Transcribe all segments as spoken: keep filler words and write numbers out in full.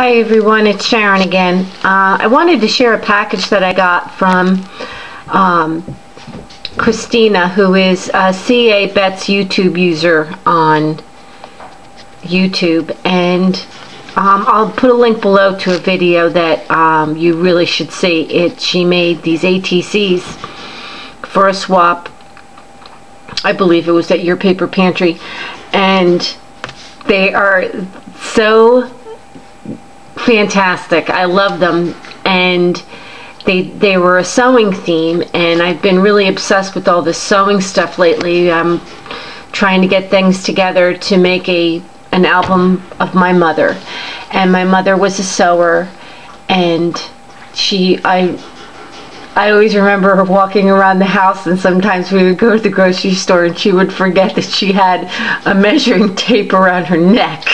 Hi everyone, it's Sharon again. Uh, I wanted to share a package that I got from um, Christina, who is a C A Betts YouTube user on YouTube, and um, I'll put a link below to a video that um, you really should see. It she made these A T Cs for a swap. I believe it was at Your Paper Pantry, and they are so fantastic. I love them, and they they were a sewing theme, and I've been really obsessed with all this sewing stuff lately. I'm trying to get things together to make a an album of my mother, and my mother was a sewer, and she I I always remember her walking around the house, and sometimes we would go to the grocery store and she would forget that she had a measuring tape around her neck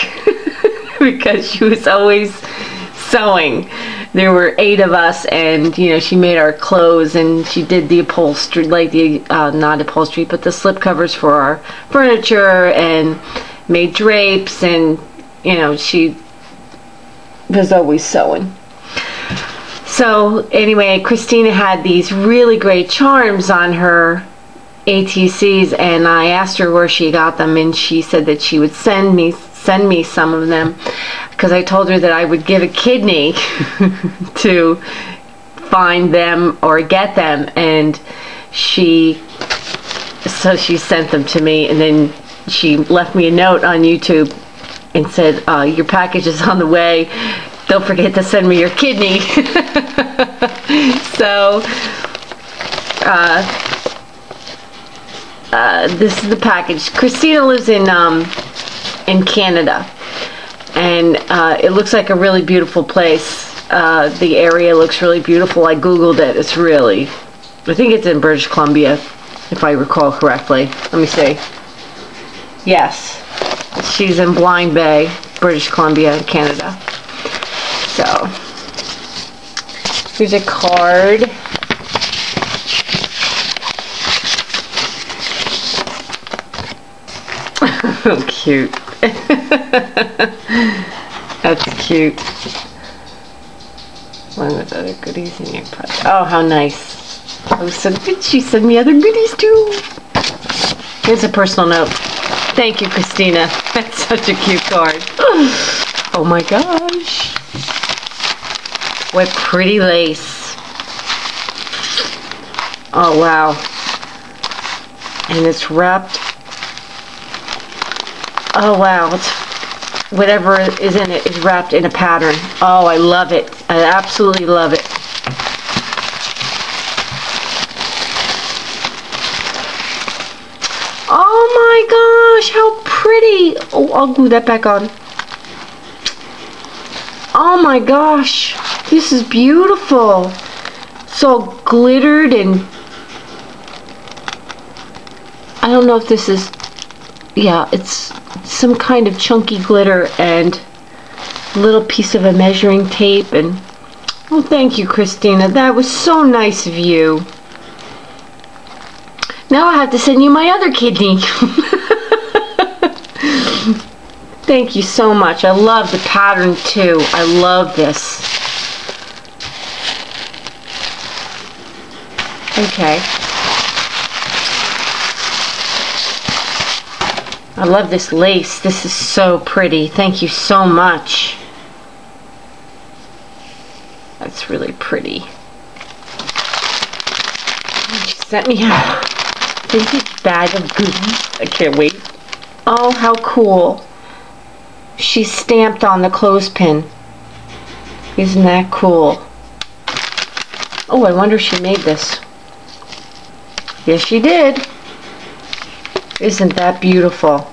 because she was always sewing. There were eight of us, and you know, she made our clothes, and she did the upholstery, like the uh, not upholstery, but the slip covers for our furniture, and made drapes, and you know, she was always sewing. So anyway, Christina had these really great charms on her A T Cs, and I asked her where she got them, and she said that she would send me send me some of them, because I told her that I would give a kidney to find them or get them, and she so she sent them to me, and then she left me a note on YouTube and said, uh, your package is on the way, don't forget to send me your kidney. So uh, uh, this is the package. Christina lives in um, in Canada, and uh, it looks like a really beautiful place. Uh, the area looks really beautiful. I googled it. It's really, I think it's in British Columbia, if I recall correctly. Let me see. Yes, she's in Blind Bay, British Columbia, Canada. So here's a card. Oh, cute. That's cute. One with other goodies in your project. Oh, how nice. Oh, so did she send me other goodies too? Here's a personal note. Thank you, Christina. That's such a cute card. Oh my gosh. What pretty lace. Oh, wow. And it's wrapped. Oh wow, it's, whatever is in it is wrapped in a pattern. Oh, I love it. I absolutely love it. Oh my gosh, how pretty. Oh, I'll glue that back on. Oh my gosh, this is beautiful. It's all glittered, and I don't know if this is, yeah, it's some kind of chunky glitter and a little piece of a measuring tape. And oh, thank you, Christina, that was so nice of you. Now I have to send you my other kidney. Thank you so much. I love the pattern too. I love this. Okay, I love this lace. This is so pretty. Thank you so much. That's really pretty. She sent me a big bag of goodies. I can't wait. Oh, how cool. She stamped on the clothespin. Isn't that cool? Oh, I wonder if she made this. Yes, she did. Isn't that beautiful?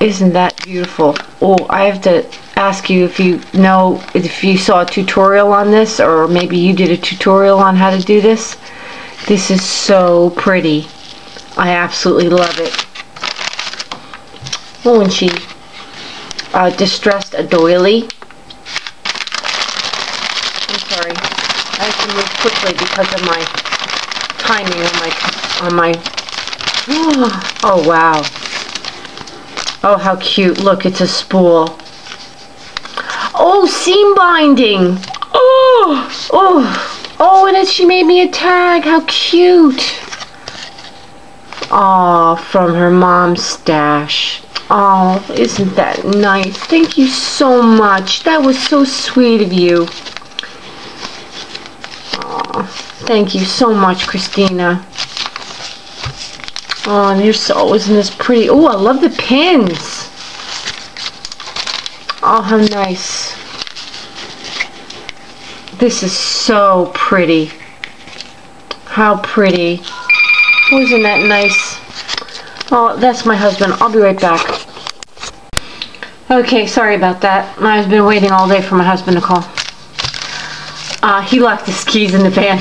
Isn't that beautiful? Oh, I have to ask you if you know, if you saw a tutorial on this, or maybe you did a tutorial on how to do this. This is so pretty. I absolutely love it. Oh, and she uh, distressed a doily. I'm sorry, I have to move quickly because of my timing on my, on my, oh wow, Oh, how cute. Look, it's a spool. Oh, seam binding. Oh, oh, oh, and it, she made me a tag. How cute. Oh, from her mom's stash. Oh, isn't that nice? Thank you so much. That was so sweet of you. Oh, thank you so much, Christina. Oh, and there's always in this pretty... Oh, I love the pins. Oh, how nice. This is so pretty. How pretty. Oh, isn't that nice? Oh, that's my husband. I'll be right back. Okay, sorry about that. I've been waiting all day for my husband to call. Uh, he left his keys in the van.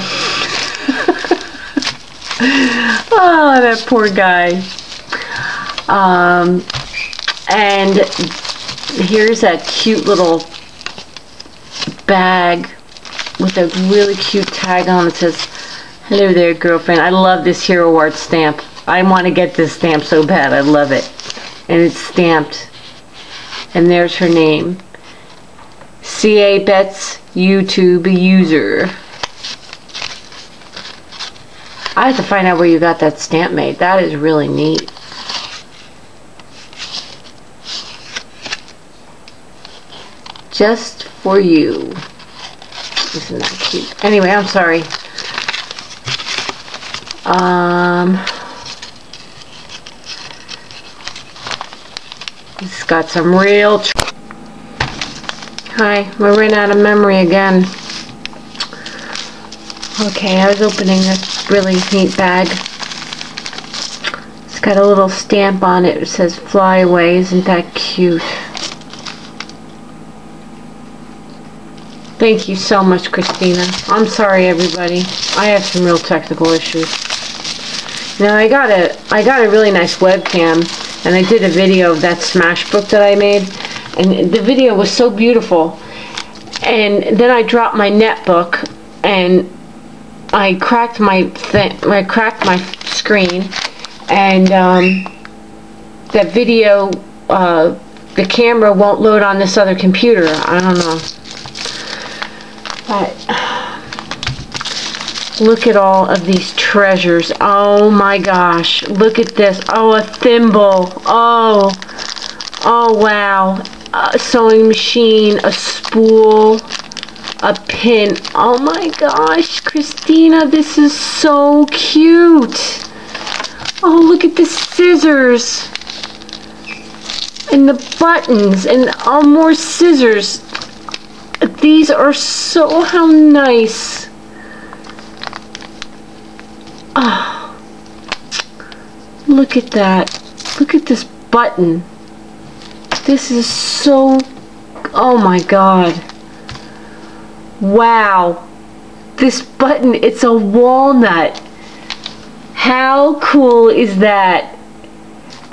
Oh, that poor guy. Um, and here's that cute little bag with a really cute tag on it. Says, "Hello there, girlfriend." I love this Hero Arts stamp. I want to get this stamp so bad. I love it. And it's stamped. And there's her name. C A Betts, YouTube user. I have to find out where you got that stamp made. That is really neat. Just for you. Isn't that cute? Anyway, I'm sorry. Um, it's got some real... Tr Hi, I ran out of memory again. Okay, I was opening this really neat bag. It's got a little stamp on it. It says "Fly Away." Isn't that cute? Thank you so much, Christina. I'm sorry, everybody. I have some real technical issues. Now, I got a I got a really nice webcam, and I did a video of that Smashbook that I made, and the video was so beautiful. And then I dropped my netbook, and I cracked my th I cracked my screen, and um, that video, uh, the camera won't load on this other computer. I don't know. But look at all of these treasures. Oh my gosh! Look at this. Oh, a thimble. Oh, oh wow. A sewing machine. A spool. A pin. Oh my gosh, Christina, this is so cute. Oh, look at the scissors and the buttons and all more scissors. These are so, how nice. Oh, look at that. Look at this button. This is so, oh my God. Wow, this button, it's a walnut. How cool is that?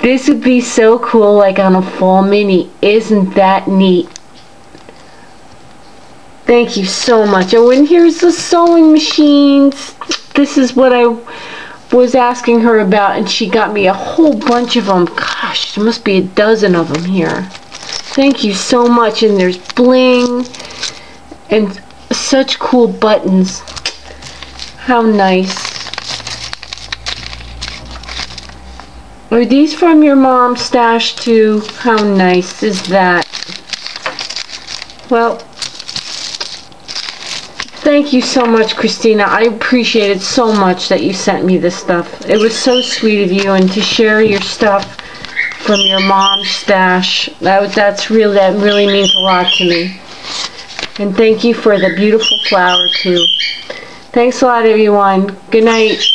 This would be so cool like on a fall mini. Isn't that neat? Thank you so much. Oh, and here's the sewing machines. This is what I was asking her about, and she got me a whole bunch of them. Gosh, there must be a dozen of them here. Thank you so much. And there's bling and such cool buttons. How nice. Are these from your mom's stash too? How nice is that? Well, thank you so much, Christina. I appreciate it so much that you sent me this stuff. It was so sweet of you, and to share your stuff from your mom's stash, that, that's really, that really means a lot to me. And thank you for the beautiful flower, too. Thanks a lot, everyone. Good night.